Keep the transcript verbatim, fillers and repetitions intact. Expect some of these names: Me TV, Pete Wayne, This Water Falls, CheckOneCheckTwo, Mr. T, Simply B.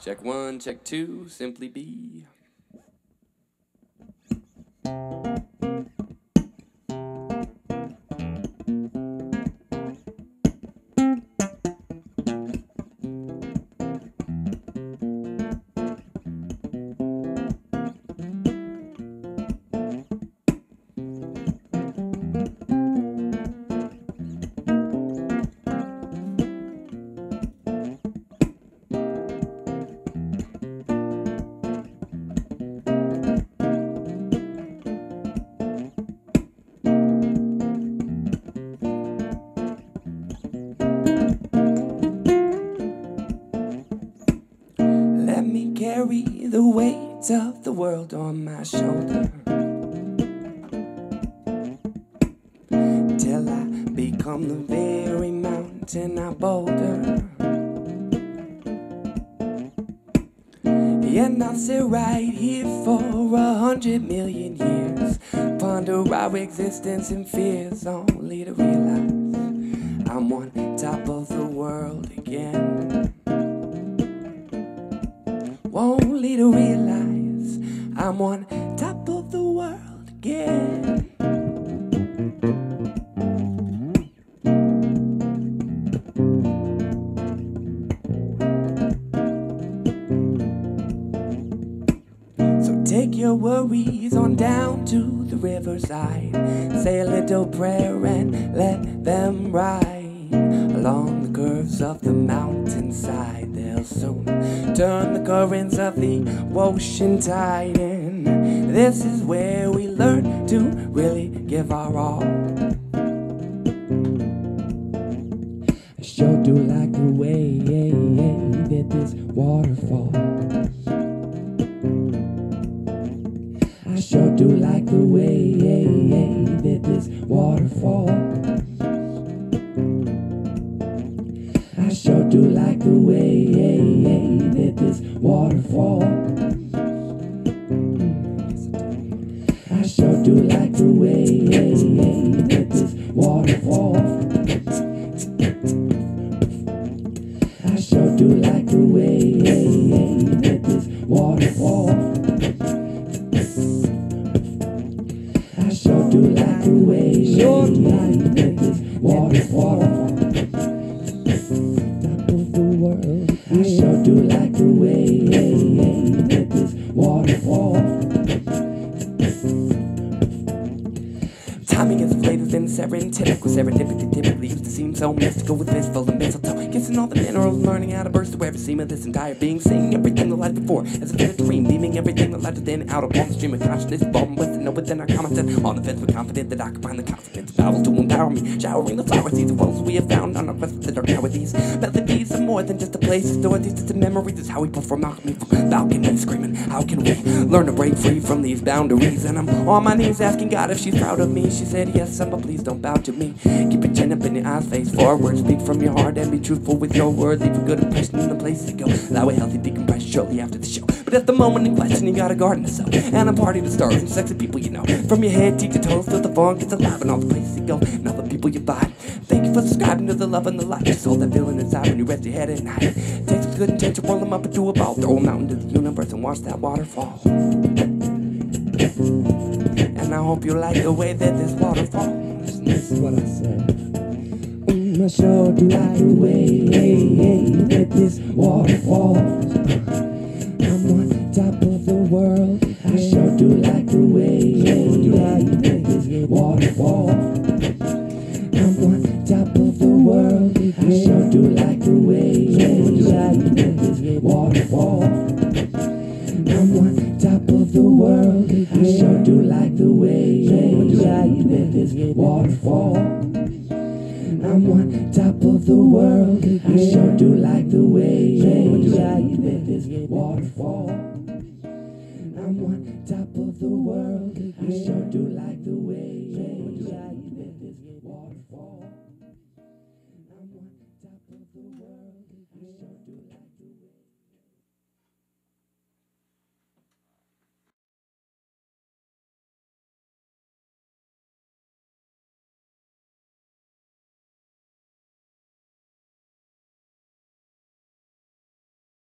Check one, check two, Simply B. Carry the weight of the world on my shoulder till I become the very mountain I boulder. And I'll sit right here for a hundred million years, ponder our existence and fears, only to realize I'm on top of the world again. Only to realize I'm on top of the world again. So take your worries on down to the riverside, say a little prayer and let them ride along the curves of the mountainside. They'll soon turn the currents of the ocean tide, and this is where we learn to really give our all. I sure do like the way that this water falls. I sure do like the way that this water falls. I sure do like the way that this water falls. I sure do like the way that this water falls. I sure do like the way that this water falls. I sure do like the way that this water falls. I sure do like the way that this water falls. Timing is greater than serendipitous. Serendipity typically used to seem so mystical with blissful and mistletoe. Kissing all the minerals, learning how to burst through every seam of this entire being. Seeing everything that lies before as a vivid dream. Beaming everything that lies within out upon the stream of consciousness. Bomb with the know within our common sense. On the fence, we're confident that I can find the consequence. Vowels to empower me. Showering the flower seeds of woes we have found on our quest that are now with these. Melodies are more than just a place. It's door, these just a memory. This is how we perform alchemy. Falcon and screaming. How can we learn to break free from these boundaries? And I'm on my knees asking God if she's proud of me. She said yes, Summer, please don't bow to me. Keep your chin up and your eyes face forward. Speak from your heart and be truthful with your words. Leave a good impression in the place to go. Allow a healthy decompression shortly after the show. But at the moment in question, you gotta garden yourself. And a party to stars and sexy people you know. From your head, cheek to toes, feel the funk. It's alive in all the places you go. And all the people you buy. Thank you for subscribing to the love and the light. Just hold that feeling inside when you rest your head at night. Take some good intention, roll them up into a ball. Throw them out into the universe and watch that waterfall. And I hope you like the way that this water falls. This is what I said. Mm, I sure do like the way that this water falls. I'm on top of the world. I sure do like the way that this water falls. I'm on top of the world. I sure do like the way that this water falls. I'm on top of the world. I sure do like the way that this water falls. I'm on top of the world. I sure do like the way that this water falls. I'm on top of the world. I sure do like the way that this water falls. I'm on top of the world.